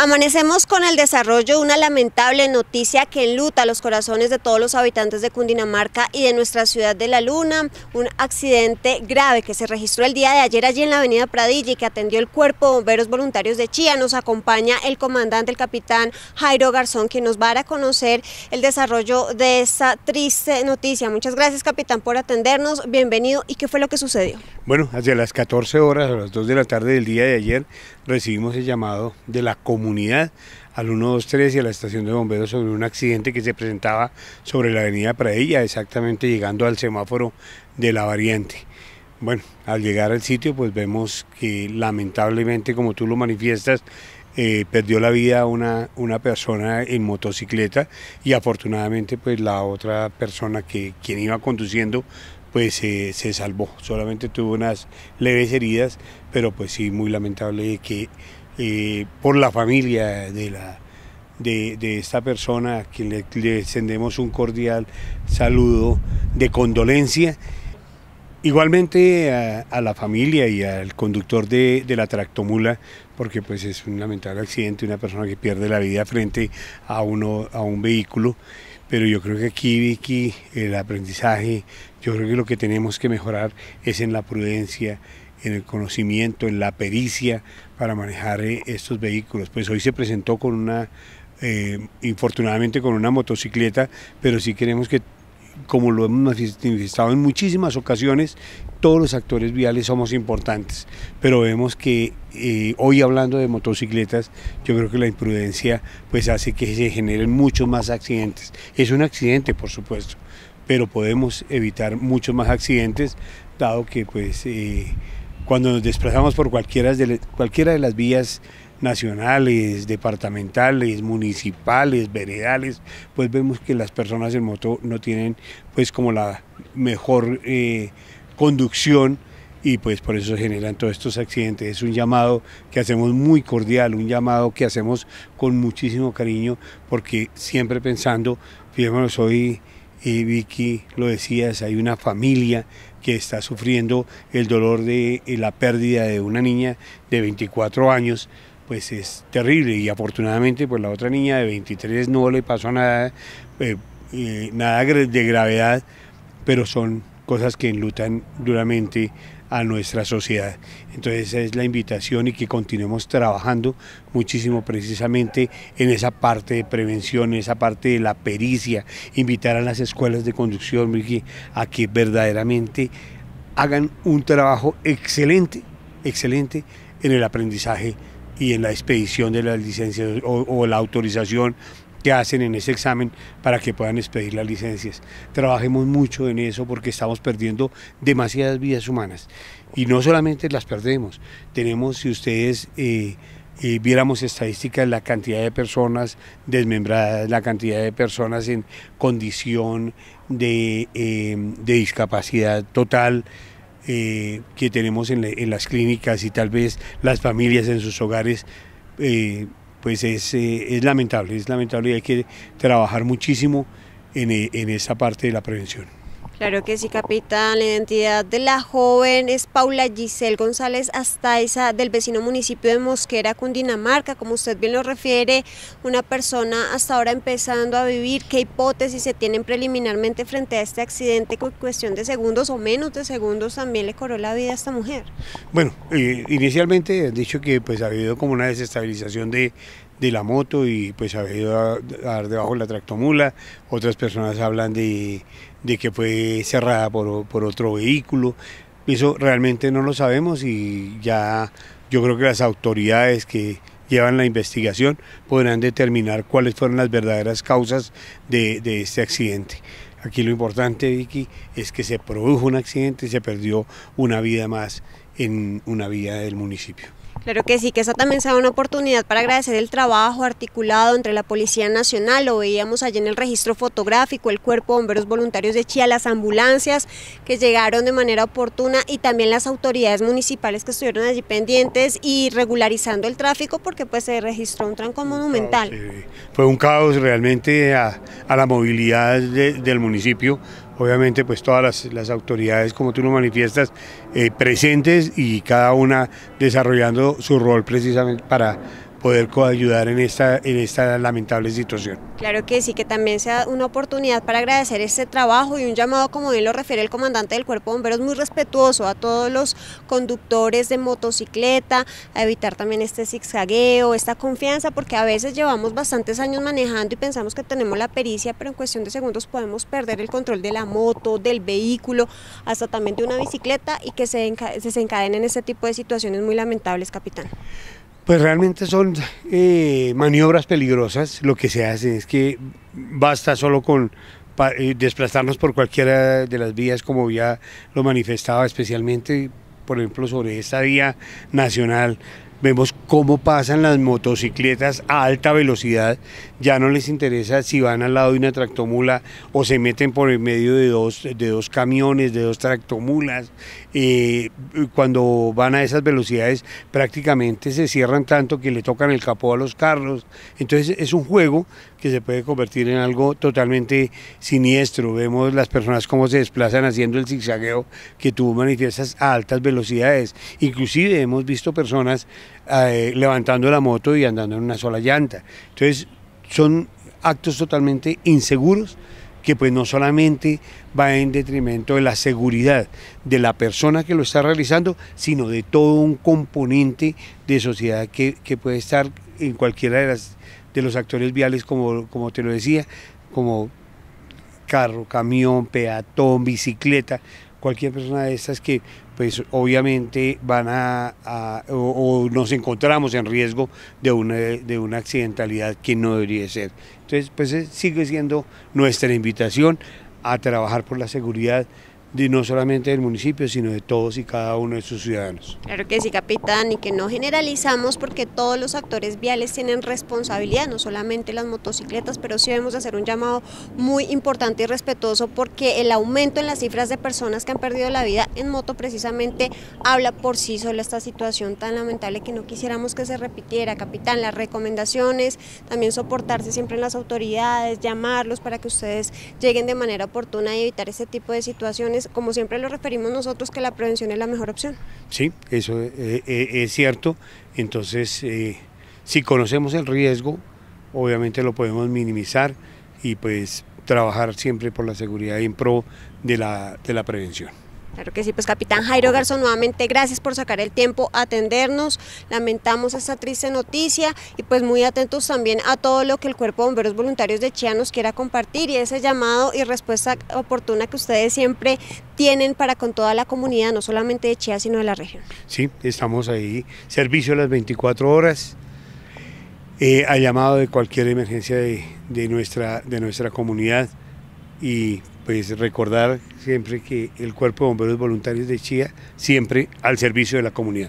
Amanecemos con el desarrollo, una lamentable noticia que enluta los corazones de todos los habitantes de Cundinamarca y de nuestra ciudad de La Luna. Un accidente grave que se registró el día de ayer allí en la avenida Pradilla y que atendió el Cuerpo de Bomberos Voluntarios de Chía. Nos acompaña el comandante, el capitán Jairo Garzón, quien nos va a dar a conocer el desarrollo de esa triste noticia. Muchas gracias, capitán, por atendernos. Bienvenido. ¿Y qué fue lo que sucedió? Bueno, hacia las 14 horas, a las 2 de la tarde del día de ayer, recibimos el llamado de la comunidad al 123 y a la estación de bomberos sobre un accidente que se presentaba sobre la avenida Pradilla, exactamente llegando al semáforo de la variante. Bueno, al llegar al sitio pues vemos que lamentablemente, como tú lo manifiestas, perdió la vida una persona en motocicleta y afortunadamente pues la otra persona, quien iba conduciendo, pues se salvó. Solamente tuvo unas leves heridas, pero pues sí, muy lamentable que por la familia de esta persona, a quien le extendemos un cordial saludo de condolencia. Igualmente a la familia y al conductor de la tractomula, porque pues es un lamentable accidente, una persona que pierde la vida frente a un vehículo. Pero yo creo que aquí, Vicky, el aprendizaje, yo creo que lo que tenemos que mejorar es en la prudencia, en el conocimiento, en la pericia para manejar estos vehículos. Pues hoy se presentó con infortunadamente con una motocicleta, pero sí queremos que, como lo hemos manifestado en muchísimas ocasiones, todos los actores viales somos importantes, pero vemos que hoy, hablando de motocicletas, yo creo que la imprudencia pues hace que se generen muchos más accidentes. Es un accidente, por supuesto, pero podemos evitar muchos más accidentes, dado que pues cuando nos desplazamos por cualquiera de las vías nacionales, departamentales, municipales, veredales, pues vemos que las personas en moto no tienen pues como la mejor conducción y pues por eso se generan todos estos accidentes. Es un llamado que hacemos muy cordial, un llamado que hacemos con muchísimo cariño, porque siempre pensando, fijémonos hoy, Vicky, lo decías, hay una familia que está sufriendo el dolor de la pérdida de una niña de 24 años, pues es terrible, y afortunadamente pues la otra niña de 23 no le pasó nada, nada de gravedad, pero son cosas que enlutan duramente a nuestra sociedad. Entonces esa es la invitación, y que continuemos trabajando muchísimo precisamente en esa parte de prevención, en esa parte de la pericia, invitar a las escuelas de conducción, Vicky, a que verdaderamente hagan un trabajo excelente, excelente en el aprendizaje y en la expedición de las licencias o la autorización que hacen en ese examen para que puedan expedir las licencias. Trabajemos mucho en eso, porque estamos perdiendo demasiadas vidas humanas, y no solamente las perdemos, tenemos, si ustedes viéramos estadísticas, la cantidad de personas desmembradas, la cantidad de personas en condición de discapacidad total, que tenemos en las clínicas, y tal vez las familias en sus hogares, pues es lamentable, y hay que trabajar muchísimo en esa parte de la prevención. Claro que sí, capitán. La identidad de la joven es Paula Giselle González Astaiza, del vecino municipio de Mosquera, Cundinamarca. Como usted bien lo refiere, una persona hasta ahora empezando a vivir. ¿Qué hipótesis se tienen preliminarmente frente a este accidente? Con cuestión de segundos o menos de segundos también le corrió la vida a esta mujer. Bueno, inicialmente han dicho que pues ha habido como una desestabilización de la moto, y pues ha ido a dar debajo de la tractomula. Otras personas hablan de que fue cerrada por otro vehículo. Eso realmente no lo sabemos, y ya yo creo que las autoridades que llevan la investigación podrán determinar cuáles fueron las verdaderas causas de este accidente. Aquí lo importante, Vicky, es que se produjo un accidente y se perdió una vida más en una vía del municipio. Claro que sí, que esa también sea una oportunidad para agradecer el trabajo articulado entre la Policía Nacional, lo veíamos allí en el registro fotográfico, el Cuerpo de Bomberos Voluntarios de Chía, las ambulancias que llegaron de manera oportuna, y también las autoridades municipales que estuvieron allí pendientes y regularizando el tráfico, porque pues se registró un trancón monumental. Fue un caos realmente a la movilidad del municipio. Obviamente pues todas las autoridades, como tú lo manifiestas, presentes, y cada una desarrollando su rol precisamente para poder coayudar en esta lamentable situación. Claro que sí, que también sea una oportunidad para agradecer este trabajo y un llamado, como bien lo refiere el comandante del Cuerpo de Bomberos, muy respetuoso a todos los conductores de motocicleta, a evitar también este zigzagueo, esta confianza, porque a veces llevamos bastantes años manejando y pensamos que tenemos la pericia, pero en cuestión de segundos podemos perder el control de la moto, del vehículo, hasta también de una bicicleta, y que se desencadenen este tipo de situaciones muy lamentables, capitán. Pues realmente son maniobras peligrosas. Lo que se hace es que basta solo con desplazarnos por cualquiera de las vías, como ya lo manifestaba, especialmente por ejemplo sobre esta vía nacional. Vemos cómo pasan las motocicletas a alta velocidad, ya no les interesa si van al lado de una tractomula o se meten por el medio de dos camiones, de dos tractomulas. Cuando van a esas velocidades prácticamente se cierran tanto que le tocan el capó a los carros. Entonces es un juego que se puede convertir en algo totalmente siniestro. Vemos las personas cómo se desplazan haciendo el zigzagueo que tú manifiestas a altas velocidades. Inclusive hemos visto personas levantando la moto y andando en una sola llanta. Entonces son actos totalmente inseguros que pues no solamente va en detrimento de la seguridad de la persona que lo está realizando, sino de todo un componente de sociedad que puede estar en cualquiera de los actores viales, como te lo decía, como carro, camión, peatón, bicicleta, cualquier persona de estas que pues obviamente van o nos encontramos en riesgo de una accidentalidad que no debería ser. Entonces pues sigue siendo nuestra invitación a trabajar por la seguridad de no solamente del municipio, sino de todos y cada uno de sus ciudadanos. Claro que sí, capitán, y que no generalizamos, porque todos los actores viales tienen responsabilidad, no solamente las motocicletas, pero sí debemos hacer un llamado muy importante y respetuoso, porque el aumento en las cifras de personas que han perdido la vida en moto precisamente habla por sí sola esta situación tan lamentable que no quisiéramos que se repitiera, capitán. Las recomendaciones, también soportarse siempre en las autoridades, llamarlos para que ustedes lleguen de manera oportuna y evitar este tipo de situaciones. Como siempre lo referimos nosotros, que la prevención es la mejor opción. Sí, eso es cierto. Entonces, si conocemos el riesgo, obviamente lo podemos minimizar y pues trabajar siempre por la seguridad y en pro de la prevención. Claro que sí, pues capitán Jairo Garzón, nuevamente gracias por sacar el tiempo a atendernos, lamentamos esta triste noticia y pues muy atentos también a todo lo que el Cuerpo de Bomberos Voluntarios de Chía nos quiera compartir, y ese llamado y respuesta oportuna que ustedes siempre tienen para con toda la comunidad, no solamente de Chía sino de la región. Sí, estamos ahí, servicio a las 24 horas, a llamado de cualquier emergencia de nuestra comunidad, y pues recordar siempre que el Cuerpo de Bomberos Voluntarios de Chía siempre al servicio de la comunidad.